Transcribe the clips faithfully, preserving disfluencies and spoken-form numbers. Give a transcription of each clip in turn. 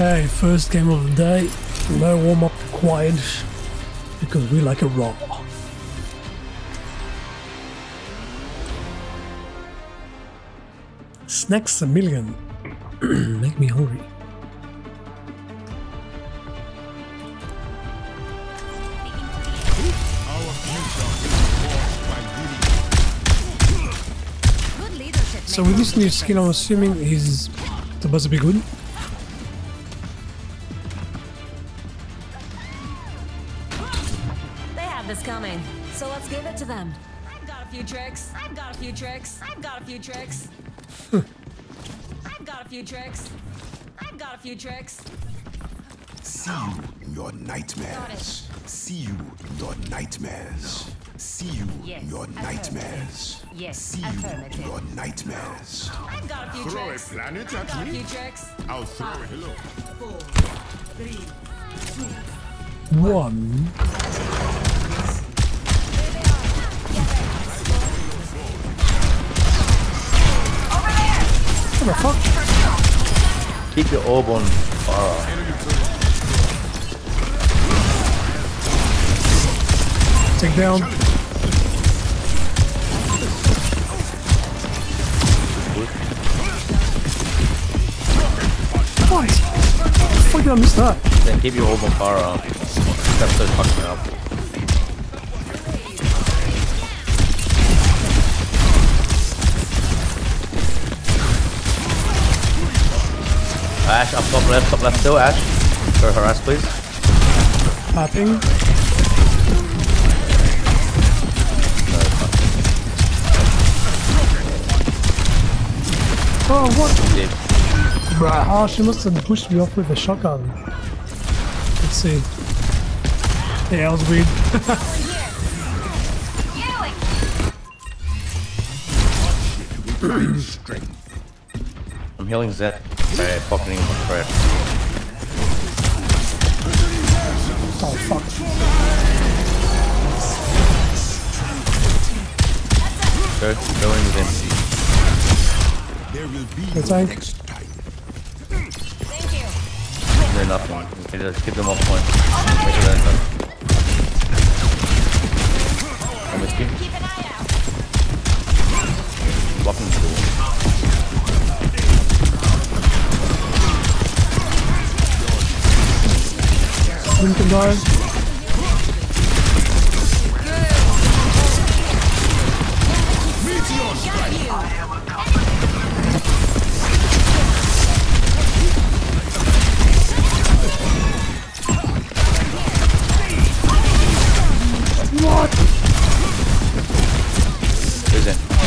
Okay, first game of the day. No warm up required because we like a raw. Snacks a million. Make me hungry. So with this new skin, I'm assuming he's supposed to be good. They have this coming, so let's give it to them. I've got a few tricks. I've got a few tricks. I've got a few tricks. I've got a few tricks. I've got a few tricks. See you in your nightmares. See you in your nightmares. See you in your nightmares. Yes, see you in your nightmares. I've got a few throw tricks. A planet I've at got me. A few tricks. I'll throw Five, it. Hello. Four, three, two, one. one. What the fuck? Keep your orb on Farah. Take down. What? Why did I miss that? Then keep your orb on Farah. That's so fucking up. Ash, up top left, top left still, Ash. For harass, please. Popping. Oh, what? Deep. Bruh, oh, she must have pushed me off with a shotgun. Let's see. Yeah, that was weird. I'm healing Zed. Right, fucking in my crap. Oh fuck. Go, go in with him. There will be the tank. Next time. Thank you. They're nothing. Okay, just keep them off point. Make sure that's done. I'm with you. Keep an eye out. Block him through. Win can die. What?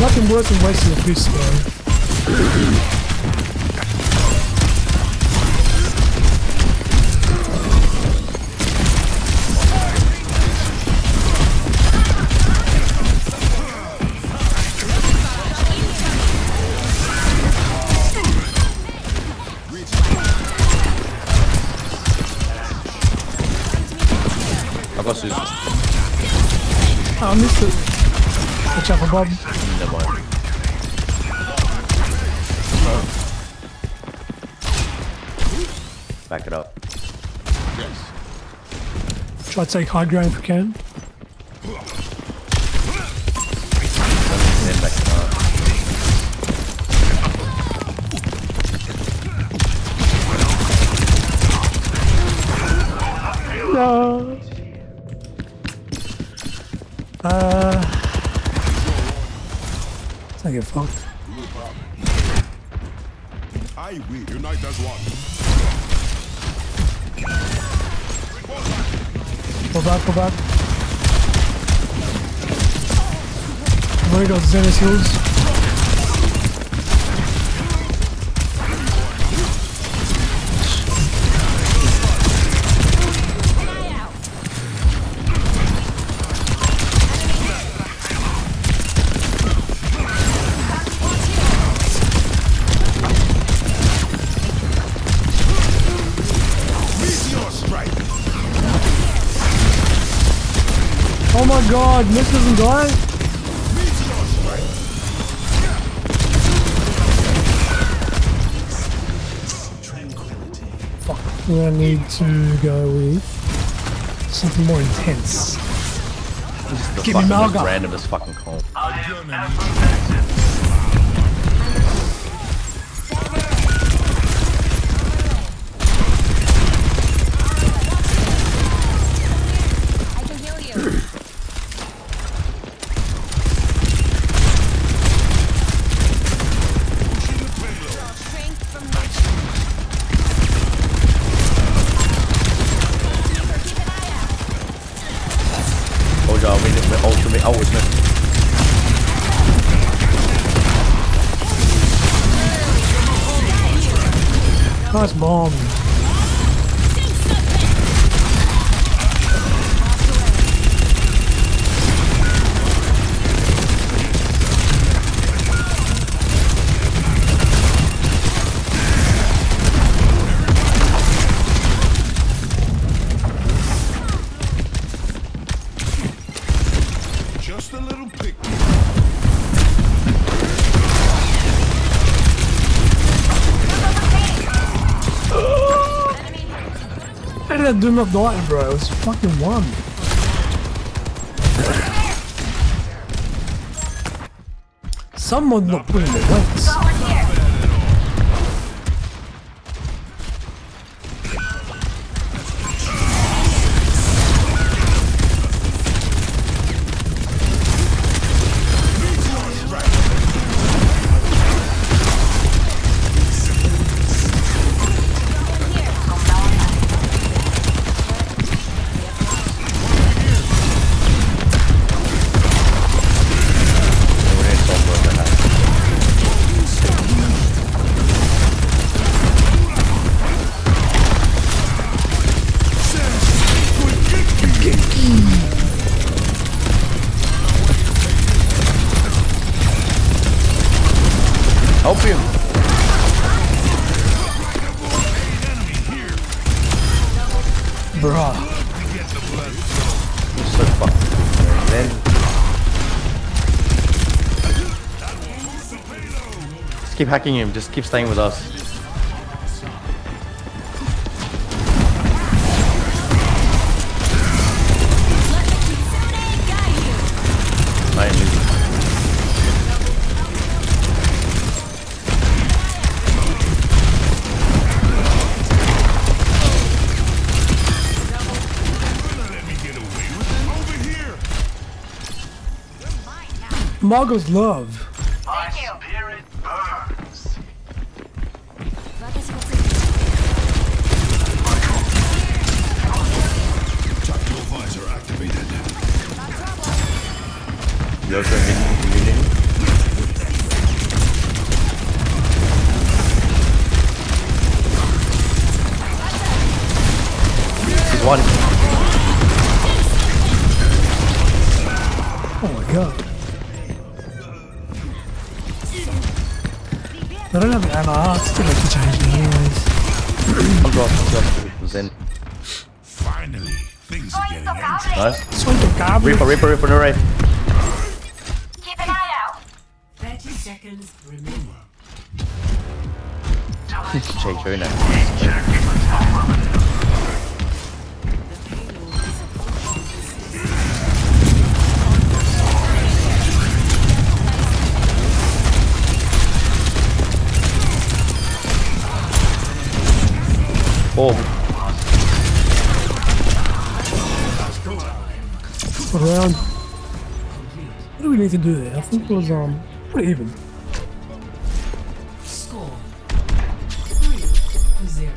Nothing worse than wasting a piece, bro. I missed it. Watch out for Bob. Never mind. Oh. Back it up. Yes. Try to take high ground if we can. Uh, I get fucked. I will unite as one. Go back, go back. Where got Zen's heals? Oh my god, this doesn't die? Fuck. definitely I need to go with something more intense. Just give me Mauga. Random as fucking cold. Nice bomb. Just a little pick. I do not die, bro. It's fucking one. Someone not putting the weights. Help him! Bruh. You're so fucking man. Just keep hacking him, just keep staying with us. Mauga's love. My spirit burns. Tactical visor activated. No problem. He's one. Oh my god. I don't have an ammo, I'll still have to change the anyways. I'm dropping, I'm Zen. Finally, things are getting empty. Nice. Sweet of garbage. Reaper, Reaper, Reaper, no raid. Keep an eye out. thirty seconds remaining. This is J J now. Oh. Around. What do we need to do there? I think it was um pretty even. Score three zero.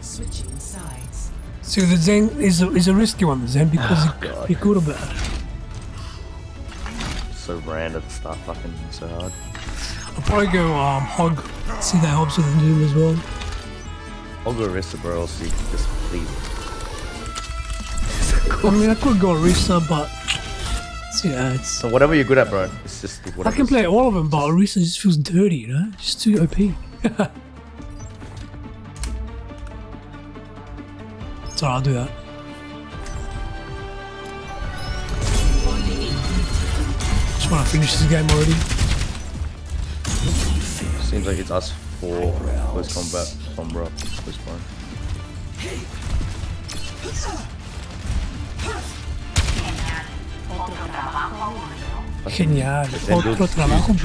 Switching sides. So the Zen is a is a risky one, the Zen, because oh, he could have been. So random start fucking so hard. I'll probably go um Hog, see that helps with the doom as well. I'll go Orisa, bro, so you can just leave it. I mean, I could go Orisa, but... yeah, it's... So whatever you're good at, bro, it's just... Whatever I can play all of them, but Orisa just feels dirty, you know? Just too O P. So I'll do that. Just wanna finish this game already. Seems like it's us for close combat. From bro, close one. Genial, otro trabajo en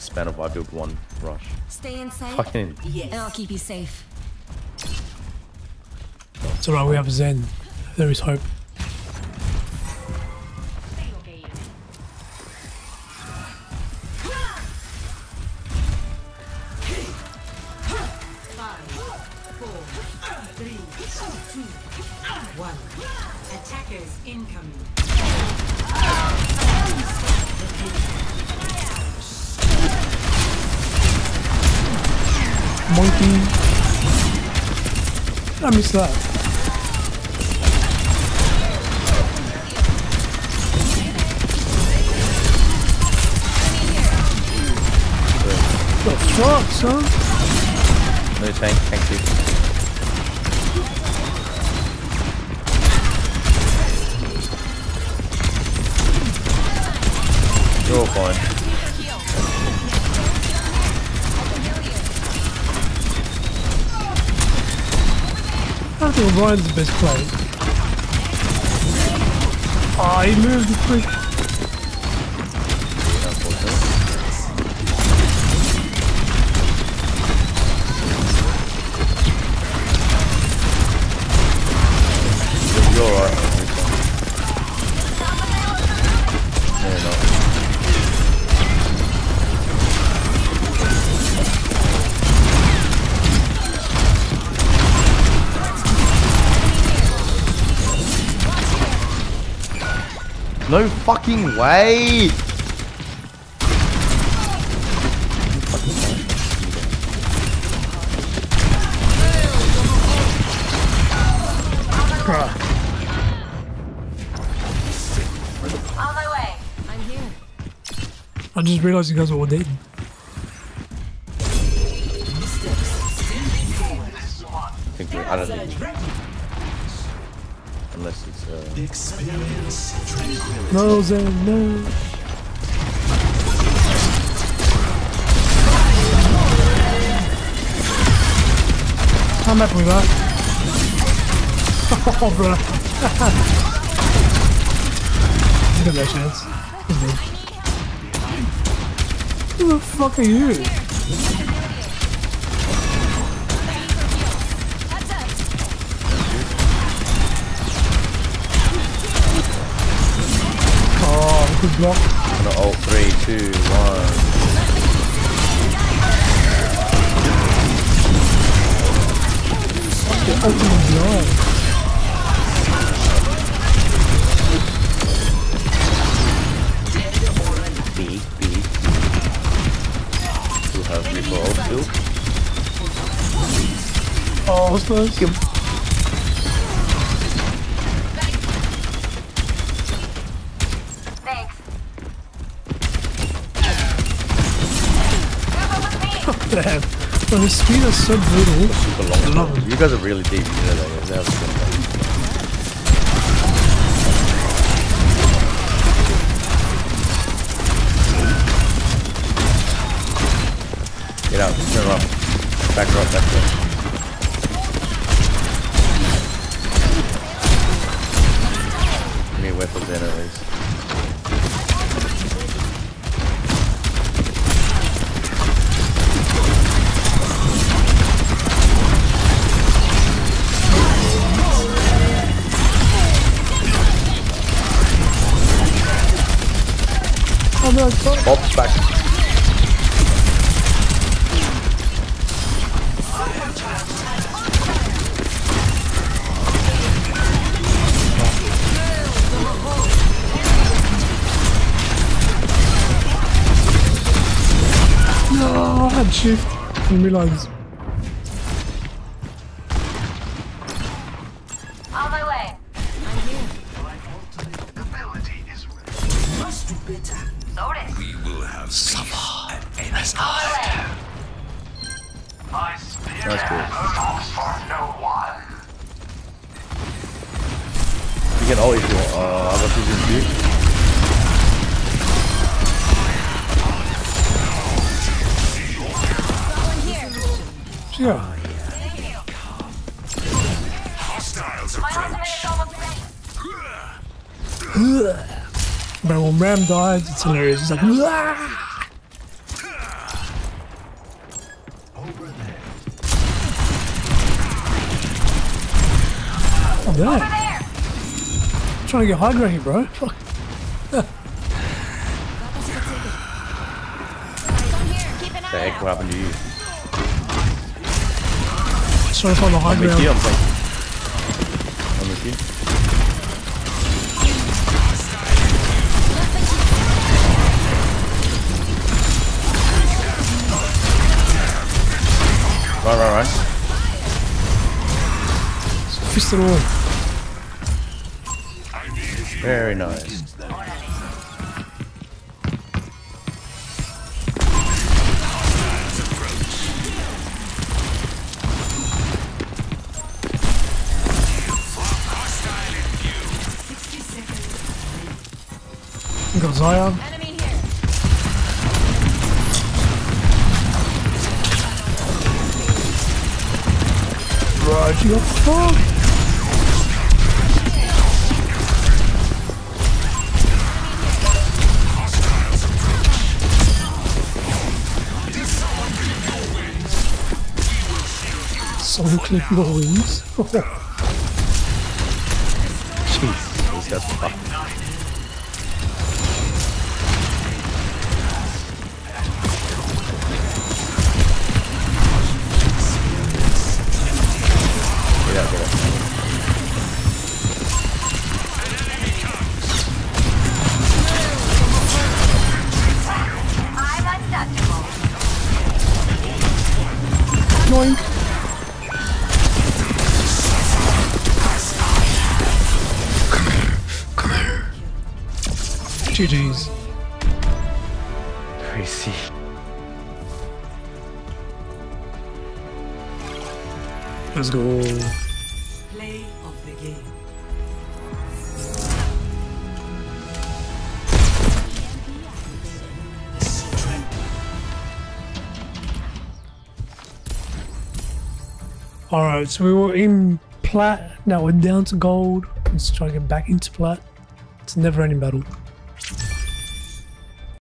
span of I build one rush. Stay inside. Fucking yes. And I'll keep you safe. It's alright, we have Zen. There is hope. I missed that. The fuck, son? No tank, thank you. You're all fine. I think Ryan's the best play. Ah, oh, he moved the freak. You're alright. No fucking way! On my way. I'm here. I just realized you guys were all dead. I don't think. Unless it's uh... experience tranquility. No, Zen, no. I'm happy with that. Oh, bro. You got no chance. Who the fuck are you? Good block. I'm gonna ult three, two, one. Fucking ultimate block. Oh, what's this? Damn, but his speed is so brutal. Long you guys are really deep, you know that. That was good. Get out, turn up. Back up, back up. Give me weapons in at least. Bob's back. No, I had shift and realised. Yeah. But when Ram dies, it's hilarious. He's like, Wah! Oh, did I? I'm trying to get Hog right here, bro. Fuck. Heck, what happened to you? I swear it's on the high ground. I'm with you, I'm with you. Right, right, right. Fist it all. Very nice. I got Zion. Right, you got fucked. Someone clip your wings. Jeez, these guys are fucked. G G's. Crazy. Let's go. Play of the game. Alright, so we were in plat, now we're down to gold. Let's try to get back into plat. It's a never ending battle.